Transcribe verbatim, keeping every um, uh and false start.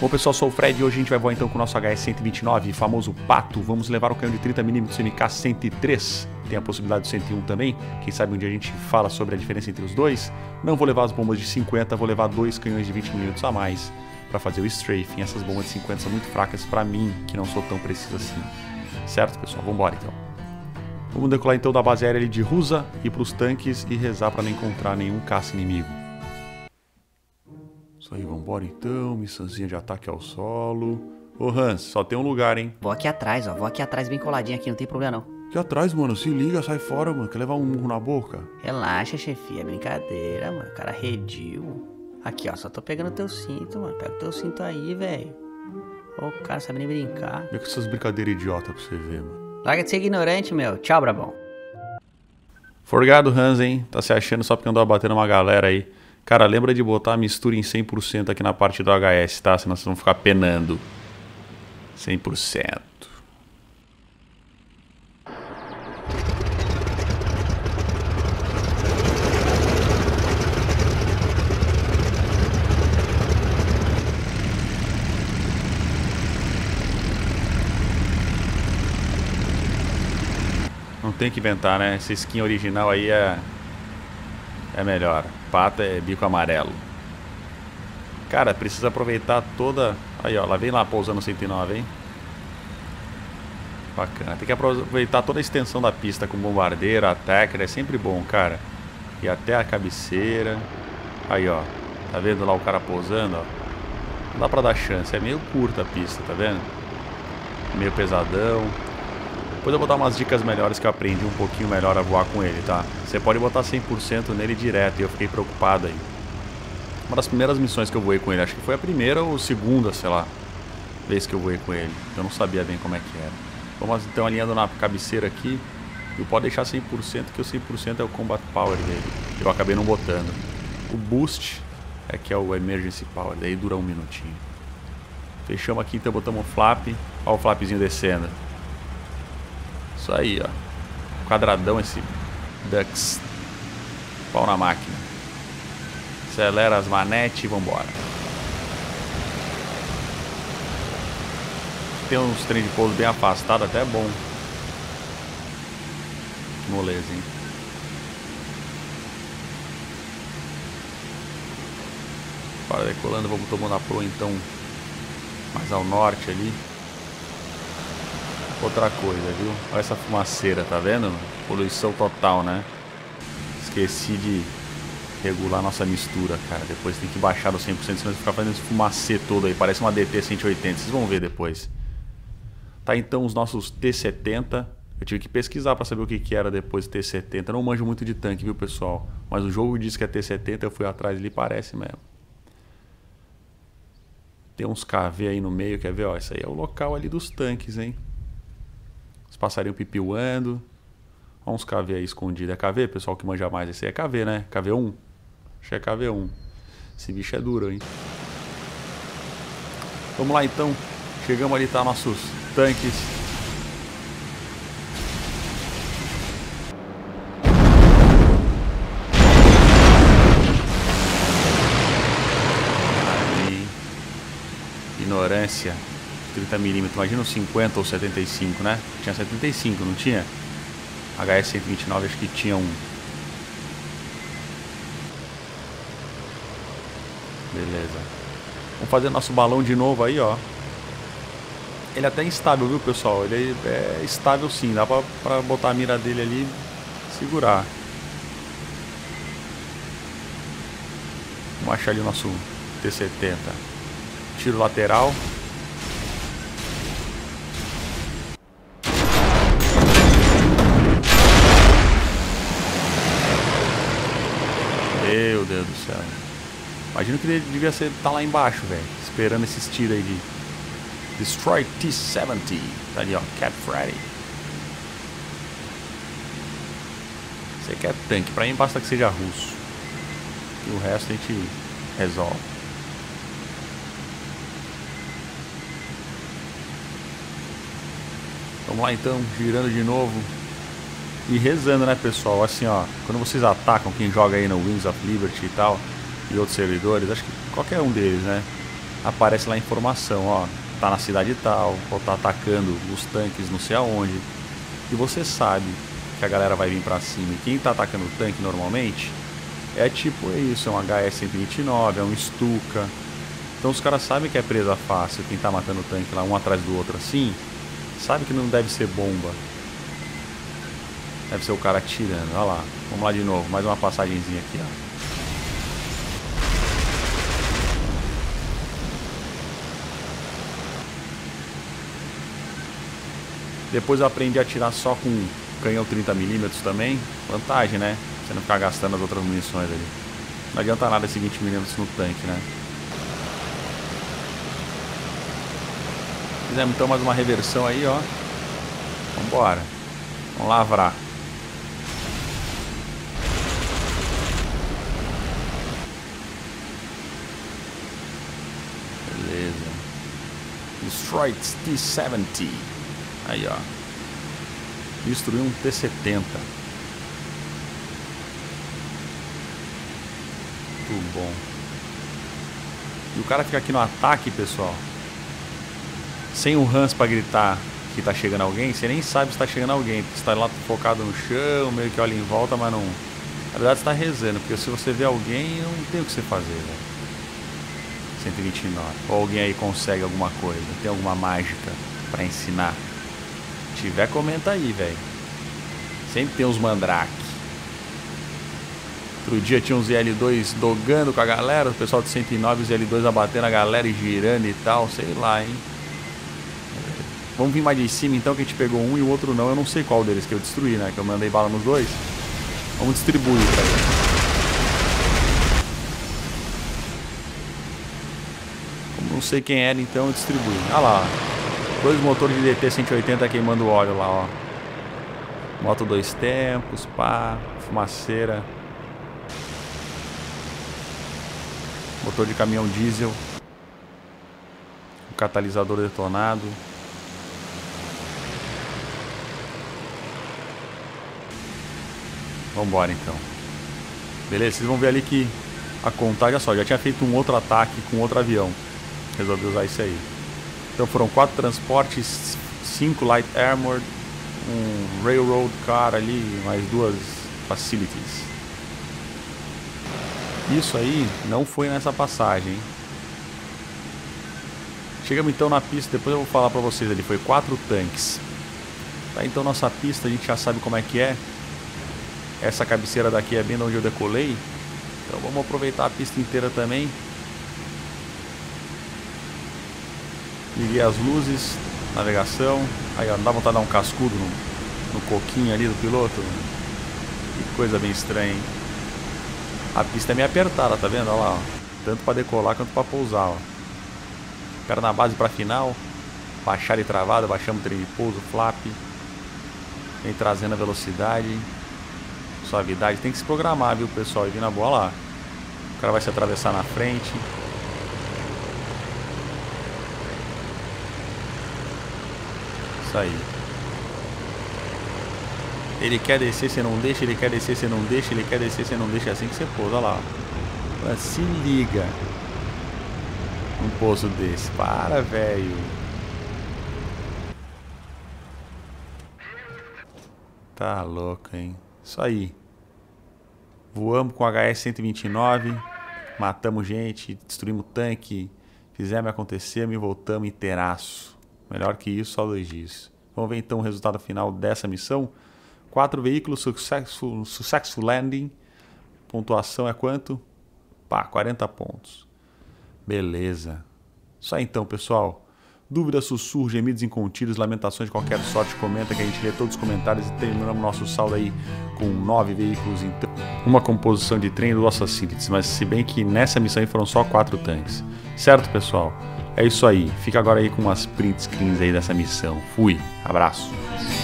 Bom pessoal, sou o Fred e hoje a gente vai voar então com o nosso H S cento e vinte e nove, famoso pato. Vamos levar o canhão de trinta milímetros M K cento e três, tem a possibilidade do cento e um também. Quem sabe um dia a gente fala sobre a diferença entre os dois. Não vou levar as bombas de cinquenta, vou levar dois canhões de vinte milímetros a mais para fazer o strafing. Essas bombas de cinquenta são muito fracas para mim, que não sou tão preciso assim. Certo pessoal, vamos embora então. Vamos decolar então da base aérea de Rusa, ir para os tanques e rezar para não encontrar nenhum caça inimigo. Isso aí, vambora então, missãozinha de ataque ao solo. Ô Hans, só tem um lugar, hein? Vou aqui atrás, ó, vou aqui atrás bem coladinho aqui, não tem problema não. Aqui atrás, mano, se liga, sai fora, mano, quer levar um murro na boca? Relaxa, chefia, é brincadeira, mano, cara redil. Aqui, ó, só tô pegando teu cinto, mano, pega o teu cinto aí, velho. Ô, cara, sabe nem brincar. Vê com essas brincadeiras idiotas pra você ver, mano. Larga de ser ignorante, meu, tchau, brabão. Forgado, Hans, hein, tá se achando só porque andou batendo uma galera aí. Cara, lembra de botar a mistura em cem por cento aqui na parte do H S, tá? Senão vocês vão ficar penando. cem por cento. Não tem que inventar, né? Essa skin original aí é... é melhor. Pata é bico amarelo. Cara, precisa aproveitar toda... Aí, ó, lá vem lá pousando cento e nove, hein? Bacana. Tem que aproveitar toda a extensão da pista com bombardeira, attacker. É sempre bom, cara. E até a cabeceira. Aí, ó. Tá vendo lá o cara pousando, ó? Não dá pra dar chance. É meio curta a pista, tá vendo? Meio pesadão. Depois eu vou dar umas dicas melhores que eu aprendi um pouquinho melhor a voar com ele, tá? Você pode botar cem por cento nele direto e eu fiquei preocupado aí. Uma das primeiras missões que eu voei com ele, acho que foi a primeira ou segunda, sei lá, vez que eu voei com ele. Eu não sabia bem como é que era. Vamos então alinhando na cabeceira aqui. E pode deixar cem por cento, que o cem por cento é o combat power dele. Eu acabei não botando. O boost é que é o emergency power, daí dura um minutinho. Fechamos aqui, então botamos o flap. Olha o flapzinho descendo. Isso aí, ó. Quadradão esse Dux. Pau na máquina. Acelera as manetes e vambora. Tem uns trem de pouso bem afastado, até é bom. Moleza, hein? Bora decolando, vamos tomando a proa então. Mais ao norte ali. Outra coisa, viu? Olha essa fumaceira, tá vendo? Poluição total, né? Esqueci de regular nossa mistura, cara. Depois tem que baixar do cem por cento, senão ficar fazendo esse fumacê todo aí. Parece uma D T cento e oitenta, vocês vão ver depois. Tá, então os nossos T setenta. Eu tive que pesquisar pra saber o que, que era depois do T setenta. Eu não manjo muito de tanque, viu, pessoal? Mas o jogo diz que é T setenta, eu fui atrás ali, parece mesmo. Tem uns K V aí no meio, quer ver? Ó, isso aí é o local ali dos tanques, hein? Os passarinhos pipiuando. Olha uns K V aí escondidos. É K V, pessoal que manja mais? Esse aí é K V, né? K V um. Acho que é K V um. Esse bicho é duro, hein? Vamos lá, então. Chegamos ali, tá? Nossos tanques. Aí. Ignorância. trinta milímetros, imagina uns cinquenta ou setenta e cinco, né? Tinha setenta e cinco, não tinha? H S cento e vinte e nove acho que tinha um. Beleza. Vamos fazer nosso balão de novo aí, ó. Ele é até instável, viu, pessoal? Ele é estável sim, dá pra, pra botar a mira dele ali e segurar. Vamos achar ali o nosso T setenta. Tiro lateral. Meu Deus do céu. Imagino que ele devia estar tá lá embaixo, velho. Esperando esses tiros aí de... Destroy T setenta. Tá ali, ó. Cat Friday. Você quer tanque. Pra mim basta que seja russo. E o resto a gente resolve. Vamos lá então. Girando de novo. E rezando, né, pessoal? Assim, ó, quando vocês atacam, quem joga aí no Wings of Liberty e tal, e outros servidores, acho que qualquer um deles, né? aparece lá a informação, ó, tá na cidade tal, ou tá atacando os tanques não sei aonde, e você sabe que a galera vai vir pra cima. E quem tá atacando o tanque normalmente é tipo isso, é um H S cento e vinte e nove, é um Stuka. Então os caras sabem que é presa fácil, quem tá matando o tanque lá um atrás do outro assim, sabe que não deve ser bomba. Deve ser o cara atirando, olha lá. Vamos lá de novo, mais uma passagenzinha aqui, ó. Depois eu aprendi a atirar só com canhão trinta milímetros também. Vantagem, né? Você não ficar gastando as outras munições ali. Não adianta nada esse vinte milímetros no tanque, né? Fizemos então mais uma reversão aí, ó. Vambora. Vamos lavrar. Beleza. Destroy T setenta. Aí, ó. Destruiu um T setenta. Muito bom. E o cara fica aqui no ataque, pessoal. Sem o Hans pra gritar que tá chegando alguém. Você nem sabe se tá chegando alguém. Porque você tá lá focado no chão, meio que olha em volta, mas não... Na verdade você tá rezando. Porque se você vê alguém, não tem o que você fazer, velho. cento e vinte e nove. Ou alguém aí consegue alguma coisa. Tem alguma mágica pra ensinar? Se tiver, comenta aí, velho. Sempre tem uns mandrake. Outro dia tinha uns I L dois dogando com a galera. O pessoal de cento e nove, os I L dois abatendo a galera e girando e tal. Sei lá, hein. Vamos vir mais de cima então, que a gente pegou um e o outro não. Eu não sei qual deles que eu destruí, né? Que eu mandei bala nos dois. Vamos distribuir, velho. Não sei quem era, então distribui. Olha ah lá, dois motores de D T cento e oitenta queimando óleo lá, ó. Moto dois tempos, pá, fumaceira. Motor de caminhão diesel. O catalisador detonado. Vambora então. Beleza, vocês vão ver ali que a contagem, olha só, já tinha feito um outro ataque com outro avião. Resolvi usar isso aí. Então foram quatro transportes, cinco light armored, um railroad car ali, mais duas facilities. Isso aí não foi nessa passagem, hein? Chegamos então na pista, depois eu vou falar pra vocês ali, foi quatro tanques. Tá, então nossa pista, a gente já sabe como é que é. Essa cabeceira daqui é bem de onde eu decolei. Então vamos aproveitar a pista inteira também. Liguei as luzes, navegação. Aí, ó, não dá vontade de dar um cascudo no, no coquinho ali do piloto? Que coisa bem estranha, hein? A pista é meio apertada, tá vendo? Olha lá, ó. Tanto pra decolar quanto pra pousar, ó. Cara na base pra final. Baixada e travada, baixamos o trem de pouso, flap. Vem trazendo a velocidade, suavidade. Tem que se programar, viu, pessoal? E vir na bola lá. O cara vai se atravessar na frente. Aí. Ele quer descer, você não deixa. Ele quer descer, você não deixa. Ele quer descer, você não deixa. É assim que você pousa. Olha lá. Olha, se liga. Um pouso desse. Para, velho. Tá louco, hein? Isso aí. Voamos com H S cento e vinte e nove. Matamos gente. Destruímos tanque. Fizemos acontecer. Me voltamos inteiraço. Melhor que isso, só dois dias. Vamos ver então o resultado final dessa missão. Quatro veículos, successful, successful landing. Pontuação é quanto? Pá, quarenta pontos. Beleza. Só então, pessoal. Dúvidas, sussurros, gemidos incontidos, lamentações de qualquer sorte, comenta que a gente lê todos os comentários e terminamos nosso saldo aí com nove veículos. Então, uma composição de trem do nossa síntese, mas se bem que nessa missão aí foram só quatro tanques. Certo, pessoal? É isso aí. Fica agora aí com umas print screens aí dessa missão. Fui. Abraço.